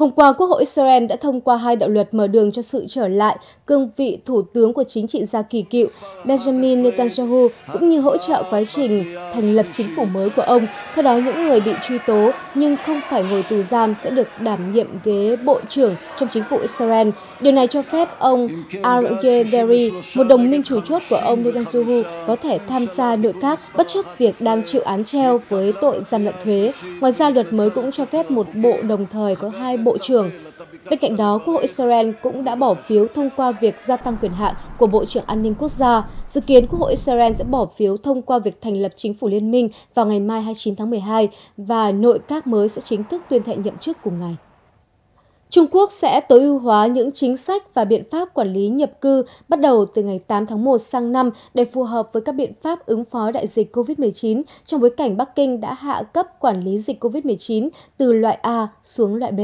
Hôm qua, Quốc hội Israel đã thông qua hai đạo luật mở đường cho sự trở lại cương vị thủ tướng của chính trị gia kỳ cựu Benjamin Netanyahu, cũng như hỗ trợ quá trình thành lập chính phủ mới của ông. Theo đó, những người bị truy tố nhưng không phải ngồi tù giam sẽ được đảm nhiệm ghế bộ trưởng trong chính phủ Israel. Điều này cho phép ông Arye Deri, một đồng minh chủ chốt của ông Netanyahu, có thể tham gia nội các bất chấp việc đang chịu án treo với tội gian lận thuế. Ngoài ra, luật mới cũng cho phép một bộ đồng thời có hai bộ trưởng. Bên cạnh đó, Quốc hội Israel cũng đã bỏ phiếu thông qua việc gia tăng quyền hạn của Bộ trưởng An ninh Quốc gia. Dự kiến Quốc hội Israel sẽ bỏ phiếu thông qua việc thành lập chính phủ liên minh vào ngày mai 29 tháng 12 và nội các mới sẽ chính thức tuyên thệ nhậm chức cùng ngày. Trung Quốc sẽ tối ưu hóa những chính sách và biện pháp quản lý nhập cư bắt đầu từ ngày 8 tháng 1 sang năm để phù hợp với các biện pháp ứng phó đại dịch COVID-19 trong bối cảnh Bắc Kinh đã hạ cấp quản lý dịch COVID-19 từ loại A xuống loại B.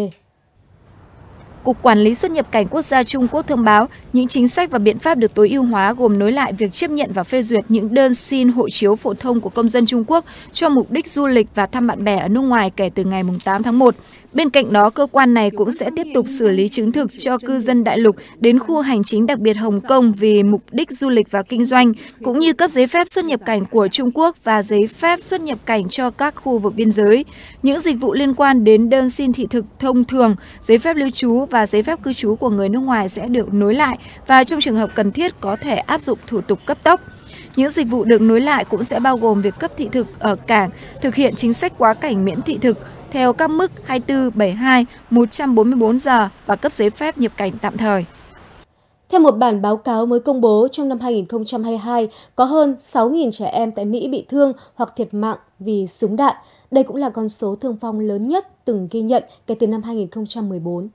Cục Quản lý xuất nhập cảnh quốc gia Trung Quốc thông báo, những chính sách và biện pháp được tối ưu hóa gồm nối lại việc chấp nhận và phê duyệt những đơn xin hộ chiếu phổ thông của công dân Trung Quốc cho mục đích du lịch và thăm bạn bè ở nước ngoài kể từ ngày 8 tháng 1. Bên cạnh đó, cơ quan này cũng sẽ tiếp tục xử lý chứng thực cho cư dân đại lục đến khu hành chính đặc biệt Hồng Kông vì mục đích du lịch và kinh doanh, cũng như cấp giấy phép xuất nhập cảnh của Trung Quốc và giấy phép xuất nhập cảnh cho các khu vực biên giới. Những dịch vụ liên quan đến đơn xin thị thực thông thường, giấy phép lưu trú và giấy phép cư trú của người nước ngoài sẽ được nối lại và trong trường hợp cần thiết có thể áp dụng thủ tục cấp tốc. Những dịch vụ được nối lại cũng sẽ bao gồm việc cấp thị thực ở cảng, thực hiện chính sách quá cảnh miễn thị thực theo các mức 24, 72, 144 giờ và cấp giấy phép nhập cảnh tạm thời. Theo một bản báo cáo mới công bố, trong năm 2022, có hơn 6.000 trẻ em tại Mỹ bị thương hoặc thiệt mạng vì súng đạn. Đây cũng là con số thương vong lớn nhất từng ghi nhận kể từ năm 2014.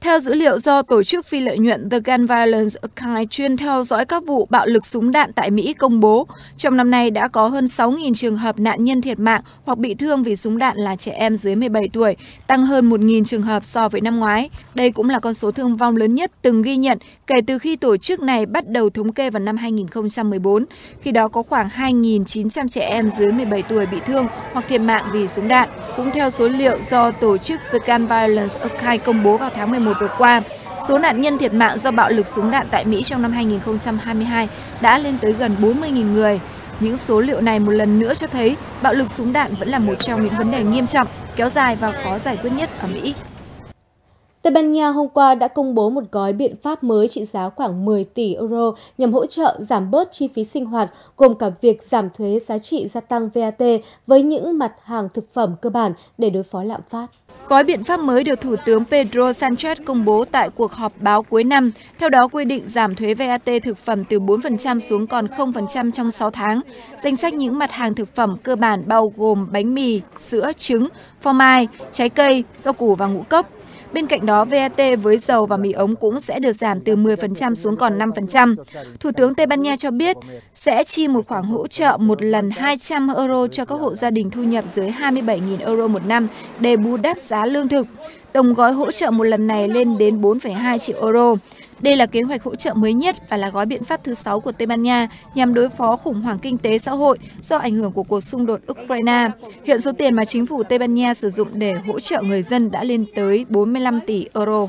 Theo dữ liệu do tổ chức phi lợi nhuận The Gun Violence Archive chuyên theo dõi các vụ bạo lực súng đạn tại Mỹ công bố, trong năm nay đã có hơn 6.000 trường hợp nạn nhân thiệt mạng hoặc bị thương vì súng đạn là trẻ em dưới 17 tuổi, tăng hơn 1.000 trường hợp so với năm ngoái. Đây cũng là con số thương vong lớn nhất từng ghi nhận kể từ khi tổ chức này bắt đầu thống kê vào năm 2014. Khi đó có khoảng 2.900 trẻ em dưới 17 tuổi bị thương hoặc thiệt mạng vì súng đạn. Cũng theo số liệu do tổ chức The Gun Violence Archive công bố vào tháng 11 vừa qua, số nạn nhân thiệt mạng do bạo lực súng đạn tại Mỹ trong năm 2022 đã lên tới gần 40.000 người. Những số liệu này một lần nữa cho thấy bạo lực súng đạn vẫn là một trong những vấn đề nghiêm trọng, kéo dài và khó giải quyết nhất ở Mỹ. Tây Ban Nha hôm qua đã công bố một gói biện pháp mới trị giá khoảng 10 tỷ euro nhằm hỗ trợ giảm bớt chi phí sinh hoạt, gồm cả việc giảm thuế giá trị gia tăng VAT với những mặt hàng thực phẩm cơ bản để đối phó lạm phát. Gói biện pháp mới được Thủ tướng Pedro Sanchez công bố tại cuộc họp báo cuối năm, theo đó quy định giảm thuế VAT thực phẩm từ 4% xuống còn 0% trong 6 tháng. Danh sách những mặt hàng thực phẩm cơ bản bao gồm bánh mì, sữa, trứng, phô mai, trái cây, rau củ và ngũ cốc. Bên cạnh đó, VAT với dầu và mì ống cũng sẽ được giảm từ 10% xuống còn 5%. Thủ tướng Tây Ban Nha cho biết sẽ chi một khoản hỗ trợ một lần 200 euro cho các hộ gia đình thu nhập dưới 27.000 euro một năm để bù đắp giá lương thực. Tổng gói hỗ trợ một lần này lên đến 4,2 triệu euro. Đây là kế hoạch hỗ trợ mới nhất và là gói biện pháp thứ 6 của Tây Ban Nha nhằm đối phó khủng hoảng kinh tế xã hội do ảnh hưởng của cuộc xung đột Ukraine. Hiện số tiền mà chính phủ Tây Ban Nha sử dụng để hỗ trợ người dân đã lên tới 45 tỷ euro.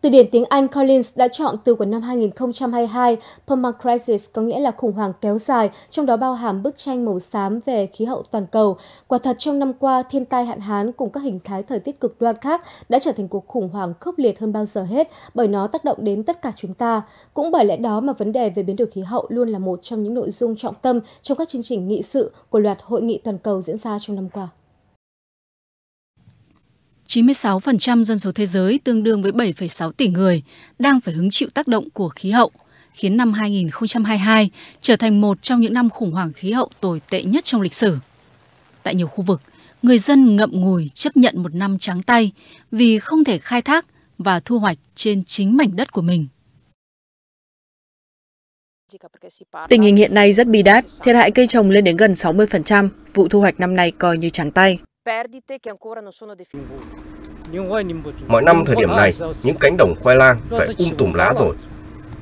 Từ điển tiếng Anh Collins đã chọn từ của năm 2022, Permacrisis có nghĩa là khủng hoảng kéo dài, trong đó bao hàm bức tranh màu xám về khí hậu toàn cầu. Quả thật trong năm qua, thiên tai hạn hán cùng các hình thái thời tiết cực đoan khác đã trở thành cuộc khủng hoảng khốc liệt hơn bao giờ hết bởi nó tác động đến tất cả chúng ta. Cũng bởi lẽ đó mà vấn đề về biến đổi khí hậu luôn là một trong những nội dung trọng tâm trong các chương trình nghị sự của loạt hội nghị toàn cầu diễn ra trong năm qua. 96% dân số thế giới tương đương với 7,6 tỷ người đang phải hứng chịu tác động của khí hậu, khiến năm 2022 trở thành một trong những năm khủng hoảng khí hậu tồi tệ nhất trong lịch sử. Tại nhiều khu vực, người dân ngậm ngùi chấp nhận một năm trắng tay vì không thể khai thác và thu hoạch trên chính mảnh đất của mình. Tình hình hiện nay rất bi đát, thiệt hại cây trồng lên đến gần 60%, vụ thu hoạch năm nay coi như trắng tay. Mỗi năm thời điểm này, những cánh đồng khoai lang phải tùm lá rồi.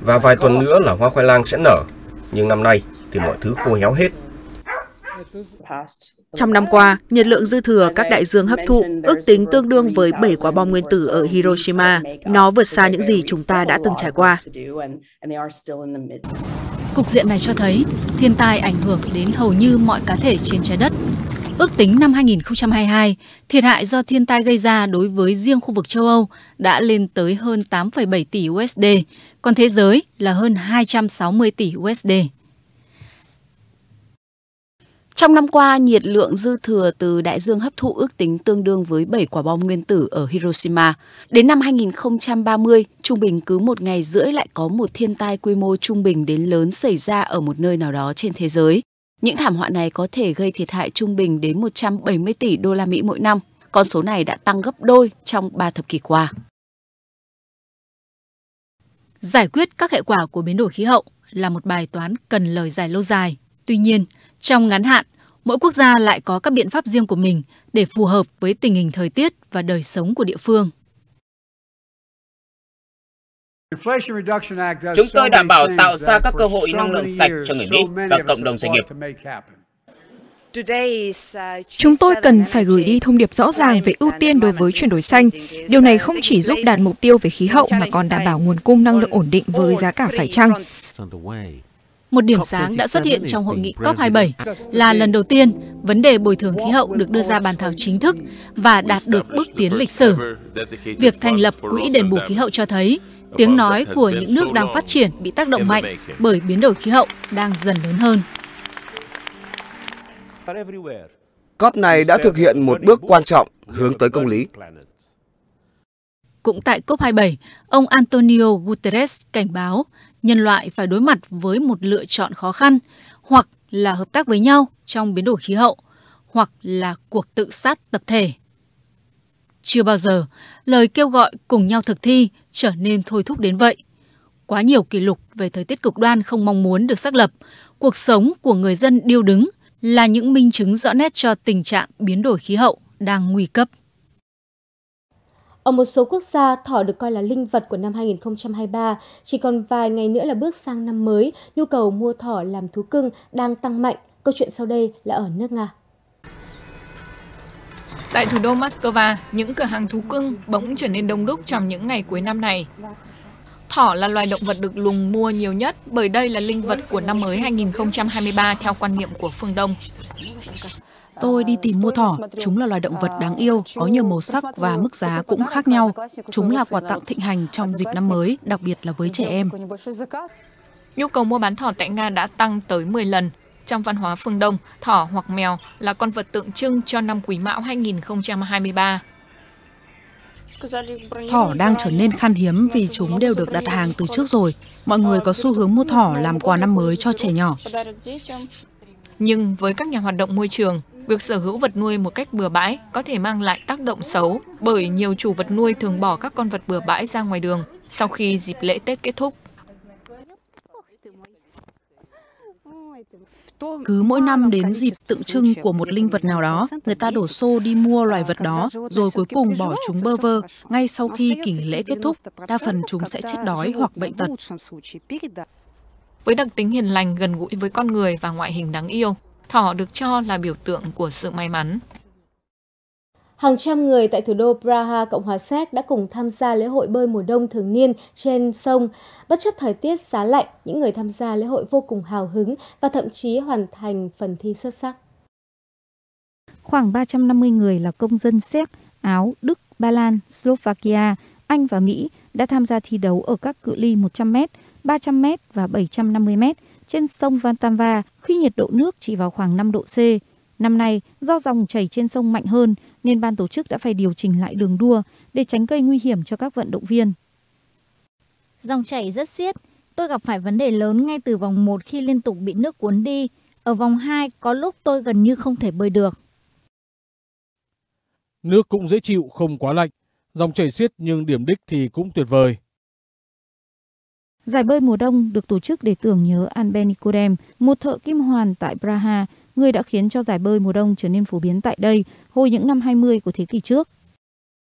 Và vài tuần nữa là hoa khoai lang sẽ nở. Nhưng năm nay thì mọi thứ khô héo hết. Trong năm qua, nhiệt lượng dư thừa các đại dương hấp thụ ước tính tương đương với 7 quả bom nguyên tử ở Hiroshima. Nó vượt xa những gì chúng ta đã từng trải qua. Cục diện này cho thấy thiên tai ảnh hưởng đến hầu như mọi cá thể trên trái đất. Ước tính năm 2022, thiệt hại do thiên tai gây ra đối với riêng khu vực châu Âu đã lên tới hơn 8,7 tỷ USD, còn thế giới là hơn 260 tỷ USD. Trong năm qua, nhiệt lượng dư thừa từ đại dương hấp thụ ước tính tương đương với 7 quả bom nguyên tử ở Hiroshima. Đến năm 2030, trung bình cứ một ngày rưỡi lại có một thiên tai quy mô trung bình đến lớn xảy ra ở một nơi nào đó trên thế giới. Những thảm họa này có thể gây thiệt hại trung bình đến 170 tỷ đô la Mỹ mỗi năm. Con số này đã tăng gấp đôi trong 3 thập kỷ qua. Giải quyết các hệ quả của biến đổi khí hậu là một bài toán cần lời giải lâu dài. Tuy nhiên, trong ngắn hạn, mỗi quốc gia lại có các biện pháp riêng của mình để phù hợp với tình hình thời tiết và đời sống của địa phương. Chúng tôi đảm bảo tạo ra các cơ hội năng lượng sạch cho người Mỹ và cộng đồng doanh nghiệp. Chúng tôi cần phải gửi đi thông điệp rõ ràng về ưu tiên đối với chuyển đổi xanh. Điều này không chỉ giúp đạt mục tiêu về khí hậu mà còn đảm bảo nguồn cung năng lượng ổn định với giá cả phải chăng. Một điểm sáng đã xuất hiện trong hội nghị COP27 là lần đầu tiên vấn đề bồi thường khí hậu được đưa ra bàn thảo chính thức và đạt được bước tiến lịch sử. Việc thành lập Quỹ đền bù khí hậu cho thấy tiếng nói của những nước đang phát triển bị tác động mạnh bởi biến đổi khí hậu đang dần lớn hơn. COP này đã thực hiện một bước quan trọng hướng tới công lý. Cũng tại COP27, ông Antonio Guterres cảnh báo nhân loại phải đối mặt với một lựa chọn khó khăn, hoặc là hợp tác với nhau trong biến đổi khí hậu, hoặc là cuộc tự sát tập thể. Chưa bao giờ, lời kêu gọi cùng nhau thực thi trở nên thôi thúc đến vậy. Quá nhiều kỷ lục về thời tiết cực đoan không mong muốn được xác lập, cuộc sống của người dân điêu đứng là những minh chứng rõ nét cho tình trạng biến đổi khí hậu đang nguy cấp. Ở một số quốc gia, thỏ được coi là linh vật của năm 2023. Chỉ còn vài ngày nữa là bước sang năm mới, nhu cầu mua thỏ làm thú cưng đang tăng mạnh. Câu chuyện sau đây là ở nước Nga. Tại thủ đô Moscow, những cửa hàng thú cưng bỗng trở nên đông đúc trong những ngày cuối năm này. Thỏ là loài động vật được lùng mua nhiều nhất bởi đây là linh vật của năm mới 2023 theo quan niệm của phương Đông. Tôi đi tìm mua thỏ, chúng là loài động vật đáng yêu, có nhiều màu sắc và mức giá cũng khác nhau. Chúng là quà tặng thịnh hành trong dịp năm mới, đặc biệt là với trẻ em. Nhu cầu mua bán thỏ tại Nga đã tăng tới 10 lần. Trong văn hóa phương Đông, thỏ hoặc mèo là con vật tượng trưng cho năm Quý Mão 2023. Thỏ đang trở nên khan hiếm vì chúng đều được đặt hàng từ trước rồi. Mọi người có xu hướng mua thỏ làm quà năm mới cho trẻ nhỏ. Nhưng với các nhà hoạt động môi trường, việc sở hữu vật nuôi một cách bừa bãi có thể mang lại tác động xấu bởi nhiều chủ vật nuôi thường bỏ các con vật bừa bãi ra ngoài đường sau khi dịp lễ Tết kết thúc. Cứ mỗi năm đến dịp tượng trưng của một linh vật nào đó, người ta đổ xô đi mua loài vật đó, rồi cuối cùng bỏ chúng bơ vơ. Ngay sau khi kỳ lễ kết thúc, đa phần chúng sẽ chết đói hoặc bệnh tật. Với đặc tính hiền lành, gần gũi với con người và ngoại hình đáng yêu, thỏ được cho là biểu tượng của sự may mắn. Hàng trăm người tại thủ đô Praha, Cộng hòa Séc đã cùng tham gia lễ hội bơi mùa đông thường niên trên sông. Bất chấp thời tiết giá lạnh, những người tham gia lễ hội vô cùng hào hứng và thậm chí hoàn thành phần thi xuất sắc. Khoảng 350 người là công dân Séc, Áo, Đức, Ba Lan, Slovakia, Anh và Mỹ đã tham gia thi đấu ở các cự ly 100m, 300m và 750m trên sông Vltava khi nhiệt độ nước chỉ vào khoảng 5 độ C. Năm nay, do dòng chảy trên sông mạnh hơn nên ban tổ chức đã phải điều chỉnh lại đường đua để tránh gây nguy hiểm cho các vận động viên. Dòng chảy rất xiết, tôi gặp phải vấn đề lớn ngay từ vòng 1 khi liên tục bị nước cuốn đi. Ở vòng 2, có lúc tôi gần như không thể bơi được. Nước cũng dễ chịu, không quá lạnh. Dòng chảy xiết nhưng điểm đích thì cũng tuyệt vời. Giải bơi mùa đông được tổ chức để tưởng nhớ An Benicodem, một thợ kim hoàn tại Praha, người đã khiến cho giải bơi mùa đông trở nên phổ biến tại đây hồi những năm 20 của thế kỷ trước.